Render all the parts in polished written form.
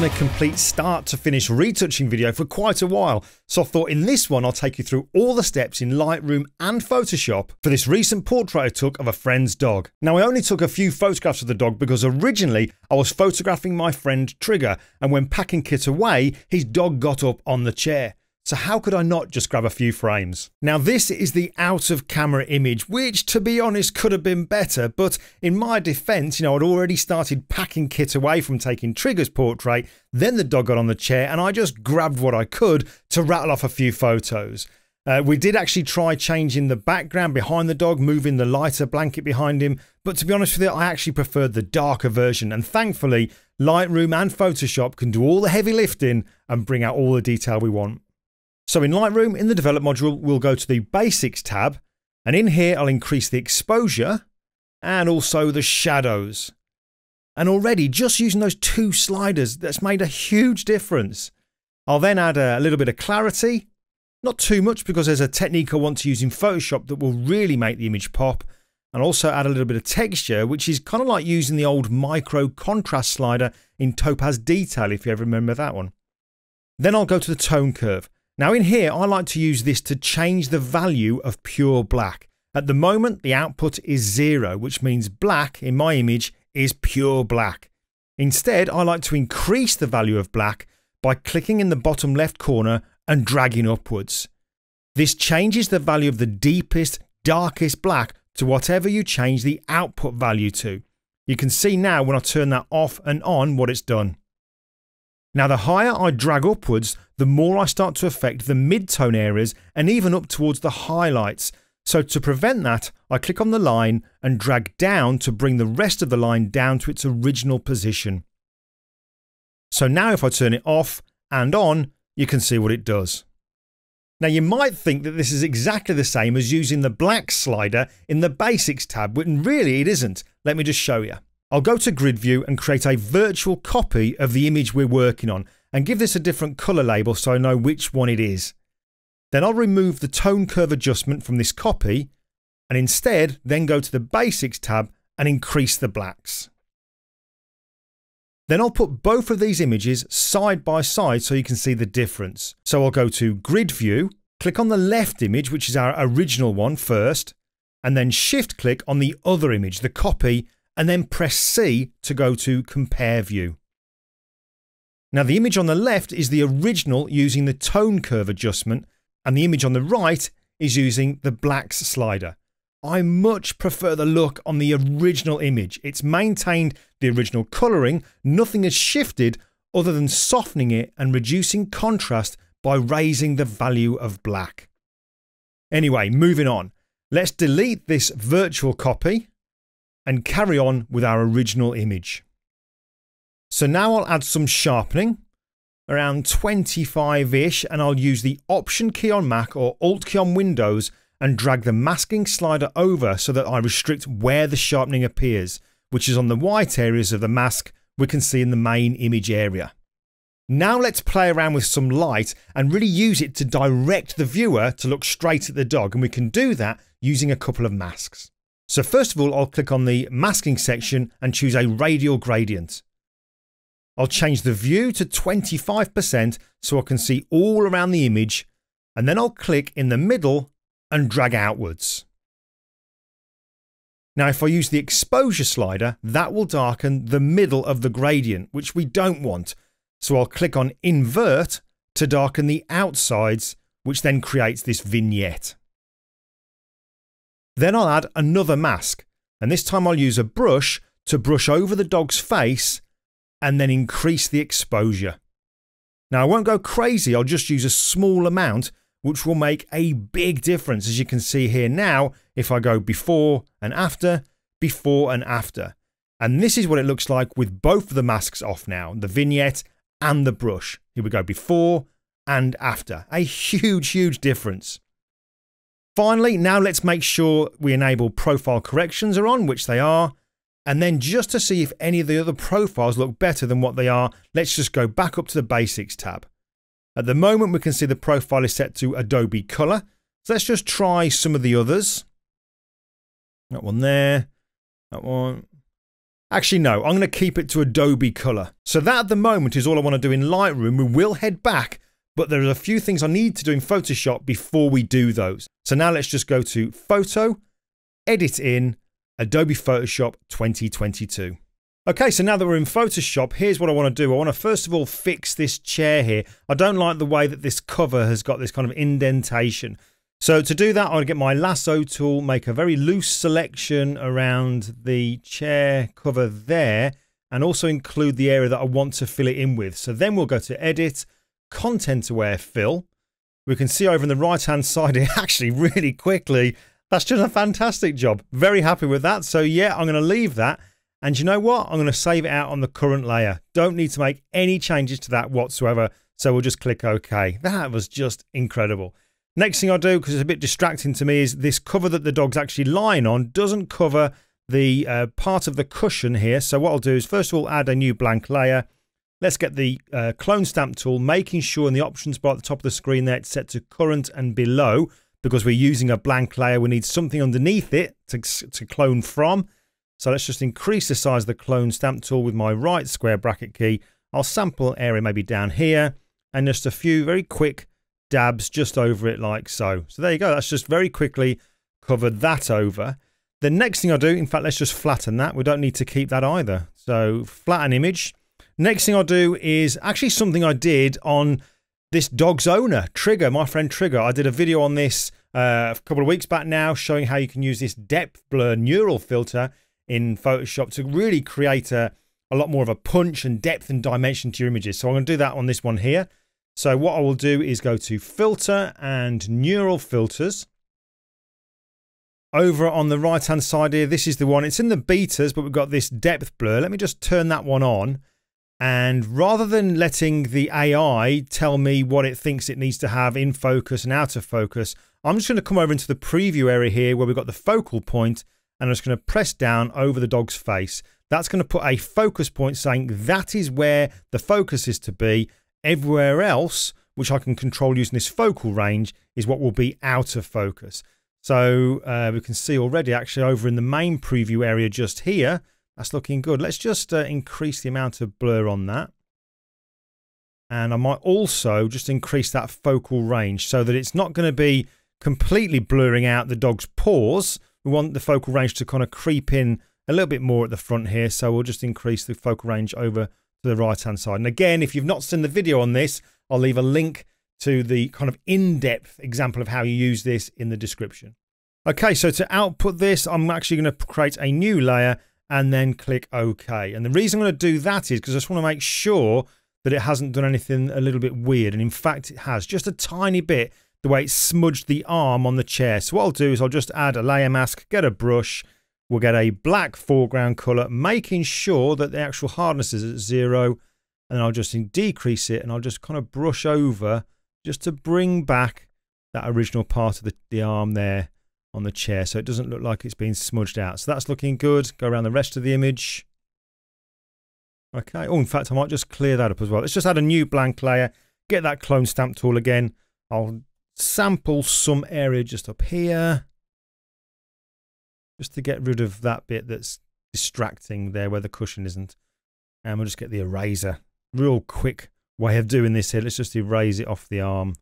done a complete start to finish retouching video for quite a while, so I thought in this one I'll take you through all the steps in Lightroom and Photoshop for this recent portrait I took of a friend's dog. Now, I only took a few photographs of the dog because originally I was photographing my friend Trigger, and when packing kit away, his dog got up on the chair. So how could I not just grab a few frames? Now, this is the out of camera image, which to be honest could have been better, but in my defense, I'd already started packing kit away from taking Trigger's portrait, then the dog got on the chair and I just grabbed what I could to rattle off a few photos. We did actually try changing the background behind the dog, moving the lighter blanket behind him, but to be honest with you, I actually preferred the darker version, and thankfully Lightroom and Photoshop can do all the heavy lifting and bring out all the detail we want. So in Lightroom, in the Develop module, we'll go to the Basics tab, and in here I'll increase the exposure and also the shadows. And already, just using those two sliders, that's made a huge difference. I'll then add a little bit of clarity, not too much because there's a technique I want to use in Photoshop that will really make the image pop, and also add a little bit of texture, which is kind of like using the old micro contrast slider in Topaz Detail, if you ever remember that one. Then I'll go to the tone curve. Now in here, I like to use this to change the value of pure black. At the moment, the output is 0, which means black in my image is pure black. Instead, I like to increase the value of black by clicking in the bottom left corner and dragging upwards. This changes the value of the deepest, darkest black to whatever you change the output value to. You can see now when I turn that off and on what it's done. Now, the higher I drag upwards, the more I start to affect the mid-tone areas and even up towards the highlights. So to prevent that, I click on the line and drag down to bring the rest of the line down to its original position. So now if I turn it off and on, you can see what it does. Now, you might think that this is exactly the same as using the black slider in the Basics tab, but really it isn't. Let me just show you. I'll go to grid view and create a virtual copy of the image we're working on and give this a different color label so I know which one it is. Then I'll remove the tone curve adjustment from this copy and instead then go to the Basics tab and increase the blacks. Then I'll put both of these images side by side so you can see the difference. So I'll go to grid view, click on the left image, which is our original one first, and then shift click on the other image, the copy, and then press C to go to Compare View. Now, the image on the left is the original using the tone curve adjustment, and the image on the right is using the blacks slider. I much prefer the look on the original image. It's maintained the original colouring, nothing has shifted other than softening it and reducing contrast by raising the value of black. Anyway, moving on. Let's delete this virtual copy and carry on with our original image. So now I'll add some sharpening, around 25-ish, and I'll use the Option key on Mac or Alt key on Windows and drag the masking slider over so that I restrict where the sharpening appears, which is on the white areas of the mask we can see in the main image area. Now let's play around with some light and really use it to direct the viewer to look straight at the dog, and we can do that using a couple of masks. So first of all, I'll click on the masking section and choose a radial gradient. I'll change the view to 25% so I can see all around the image, and then I'll click in the middle and drag outwards. Now, if I use the exposure slider, that will darken the middle of the gradient, which we don't want. So I'll click on invert to darken the outsides, which then creates this vignette. Then I'll add another mask, and this time I'll use a brush to brush over the dog's face and then increase the exposure. Now, I won't go crazy, I'll just use a small amount, which will make a big difference, as you can see here now, if I go before and after. And this is what it looks like with both of the masks off now, the vignette and the brush. Here we go, before and after. A huge, huge difference. Finally, now let's make sure we enable profile corrections are on, which they are, and then just to see if any of the other profiles look better than what they are, let's just go back up to the Basics tab. At the moment, we can see the profile is set to Adobe Color, so let's just try some of the others. That one there, that one, Actually, no, I'm going to keep it to Adobe Color. So that at the moment is all I want to do in Lightroom. We will head back, but there are a few things I need to do in Photoshop before we do those. So now let's just go to Photo, Edit in, Adobe Photoshop 2022. Okay, so now that we're in Photoshop, here's what I want to do. I want to first of all fix this chair here. I don't like the way that this cover has got this kind of indentation. So to do that, I'll get my lasso tool, make a very loose selection around the chair cover there, and also include the area that I want to fill it in with. So then we'll go to Edit, Content Aware Fill. We can see over on the right-hand side here, actually really quickly, that's just a fantastic job. Very happy with that. So yeah, I'm going to leave that. And you know what? I'm going to save it out on the current layer. Don't need to make any changes to that whatsoever. So we'll just click OK. That was just incredible. Next thing I'll do, because it's a bit distracting to me, is this cover that the dog's actually lying on doesn't cover the part of the cushion here. So what I'll do is first of all add a new blank layer. Let's get the clone stamp tool, making sure in the options bar at the top of the screen there it's set to current and below, because we're using a blank layer. We need something underneath it to clone from. So let's just increase the size of the clone stamp tool with my right square bracket key. I'll sample area maybe down here and just a few very quick dabs just over it like so. So there you go. That's just very quickly covered that over. The next thing I'll do, in fact, let's just flatten that. We don't need to keep that either. So flatten image. Next thing I'll do is actually something I did on this dog's owner, Trigger, my friend Trigger. I did a video on this a couple of weeks back now, showing how you can use this depth blur neural filter in Photoshop to really create a lot more of a punch and depth and dimension to your images. So I'm going to do that on this one here. So what I will do is go to Filter and Neural Filters. Over on the right hand side here, this is the one, it's in the betas, but we've got this depth blur. Let me just turn that one on. And rather than letting the AI tell me what it thinks it needs to have in focus and out of focus, I'm just going to come over into the preview area here where we've got the focal point, and I'm just going to press down over the dog's face. That's going to put a focus point saying that is where the focus is to be. Everywhere else, which I can control using this focal range, is what will be out of focus. So we can see already actually over in the main preview area just here, that's looking good. Let's just increase the amount of blur on that. And I might also just increase that focal range so that it's not going to be completely blurring out the dog's paws. We want the focal range to kind of creep in a little bit more at the front here. So we'll just increase the focal range over to the right hand side. And again, if you've not seen the video on this, I'll leave a link to the kind of in-depth example of how you use this in the description. Okay, so to output this, I'm actually going to create a new layer and then click OK. And the reason I'm going to do that is because I just want to make sure that it hasn't done anything a little bit weird. And in fact, it has just a tiny bit, the way it smudged the arm on the chair. So what I'll do is I'll just add a layer mask, get a brush, we'll get a black foreground color, making sure that the actual hardness is at 0. And I'll just decrease it and I'll just kind of brush over just to bring back that original part of the arm there on the chair. So it doesn't look like it's been smudged out. So that's looking good. Go around the rest of the image. Okay. Oh, in fact, I might just clear that up as well. Let's just add a new blank layer, get that clone stamp tool again. I'll sample some area just up here. Just to get rid of that bit that's distracting there where the cushion isn't. And we'll just get the eraser. Real quick way of doing this here. Let's just erase it off the arm.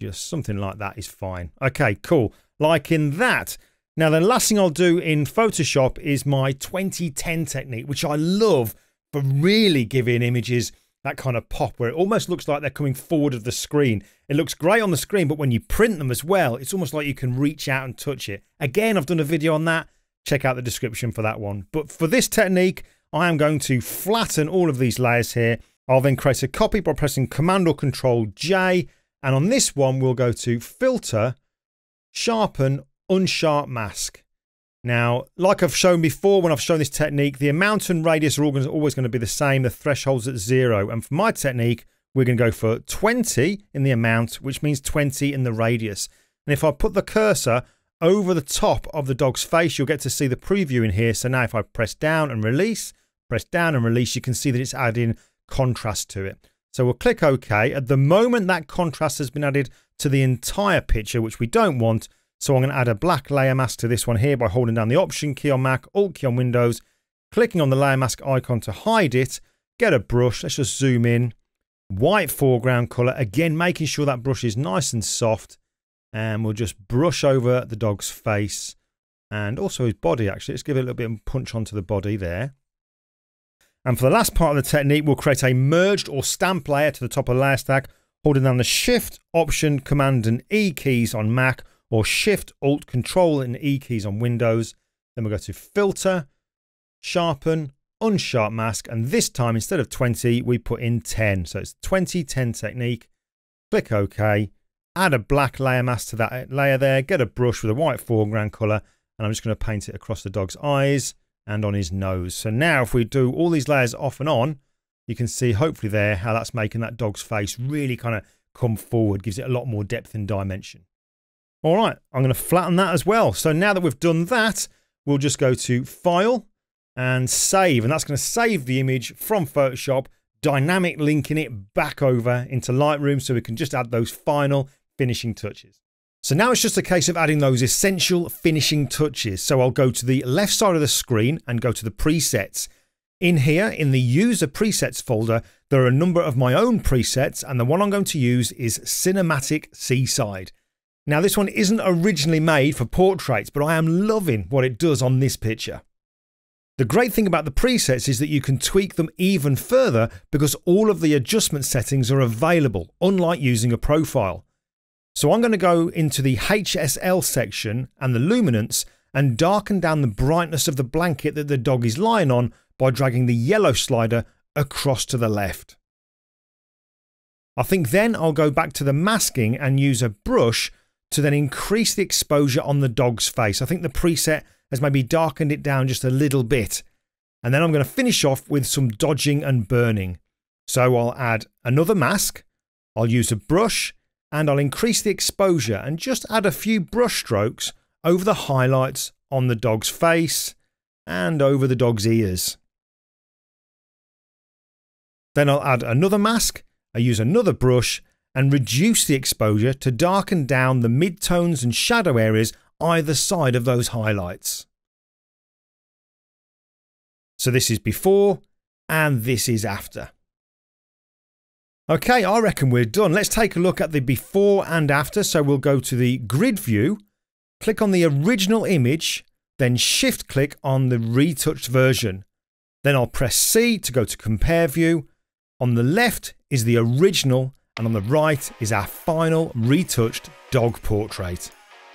Just something like that is fine. Okay, cool. Like in that. Now, the last thing I'll do in Photoshop is my 2010 technique, which I love for really giving images that kind of pop where it almost looks like they're coming forward of the screen. It looks great on the screen, but when you print them as well, it's almost like you can reach out and touch it. Again, I've done a video on that. Check out the description for that one. But for this technique, I am going to flatten all of these layers here. I'll then create a copy by pressing Command or Control J. And on this one, we'll go to Filter, Sharpen, Unsharp Mask. Now, like I've shown before, when I've shown this technique, the amount and radius are always going to be the same. The threshold's at 0. And for my technique, we're going to go for 20 in the amount, which means 20 in the radius. And if I put the cursor over the top of the dog's face, you'll get to see the preview in here. So now if I press down and release, you can see that it's adding contrast to it. So we'll click OK. At the moment, that contrast has been added to the entire picture, which we don't want. So I'm going to add a black layer mask to this one here by holding down the Option key on Mac, Alt key on Windows, Clicking on the layer mask icon to hide it, get a brush, let's just zoom in. White foreground color, again, making sure that brush is nice and soft. And we'll just brush over the dog's face and also his body, actually. Let's give it a little bit of punch onto the body there. And for the last part of the technique, we'll create a merged or stamp layer to the top of the layer stack, holding down the Shift, Option, Command and E keys on Mac, or Shift, Alt, Control and E keys on Windows. Then we'll go to Filter, Sharpen, Unsharp Mask, and this time instead of 20, we put in 10. So it's 20-10 technique. Click OK. Add a black layer mask to that layer there. Get a brush with a white foreground color, and I'm just going to paint it across the dog's eyes and on his nose. So now if we do all these layers off and on, you can see hopefully there how that's making that dog's face really kind of come forward, gives it a lot more depth and dimension. All right, I'm going to flatten that as well. So now that we've done that, we'll just go to File and Save, and that's going to save the image from Photoshop, dynamic linking it back over into Lightroom so we can just add those final finishing touches. So now it's just a case of adding those essential finishing touches. So I'll go to the left side of the screen and go to the presets. In here, in the user presets folder, there are a number of my own presets, and the one I'm going to use is Cinematic Seaside. Now this one isn't originally made for portraits, but I am loving what it does on this picture. The great thing about the presets is that you can tweak them even further because all of the adjustment settings are available, unlike using a profile. So I'm going to go into the HSL section and the luminance and darken down the brightness of the blanket that the dog is lying on by dragging the yellow slider across to the left. I think then I'll go back to the masking and use a brush to then increase the exposure on the dog's face. I think the preset has maybe darkened it down just a little bit. And then I'm going to finish off with some dodging and burning. So I'll add another mask, I'll use a brush, and I'll increase the exposure and just add a few brush strokes over the highlights on the dog's face and over the dog's ears. Then I'll add another mask, I use another brush and reduce the exposure to darken down the midtones and shadow areas either side of those highlights. So this is before and this is after. Okay, I reckon we're done. Let's take a look at the before and after. So we'll go to the grid view, click on the original image, then shift click on the retouched version. Then I'll press C to go to compare view. On the left is the original and on the right is our final retouched dog portrait.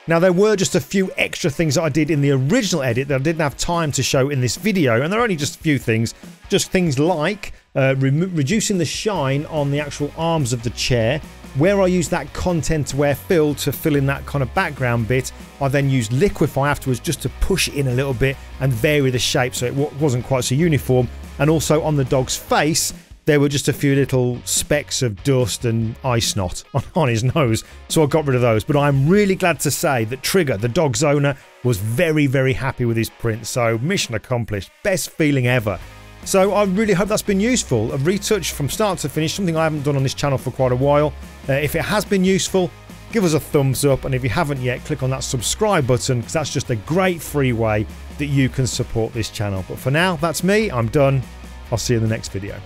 Now there were just a few extra things that I did in the original edit that I didn't have time to show in this video, and there are only just a few things. Just things like reducing the shine on the actual arms of the chair, where I used that content aware fill to fill in that kind of background bit. I then used Liquify afterwards just to push it in a little bit and vary the shape so it wasn't quite so uniform. And also on the dog's face, there were just a few little specks of dust and eye snot on his nose, so I got rid of those. But I'm really glad to say that Trigger, the dog's owner, was very, very happy with his print, so mission accomplished. Best feeling ever. So I really hope that's been useful. A retouch from start to finish, something I haven't done on this channel for quite a while. If it has been useful, give us a thumbs up, and if you haven't yet, click on that subscribe button, because that's just a great free way that you can support this channel. But for now, that's me. I'm done. I'll see you in the next video.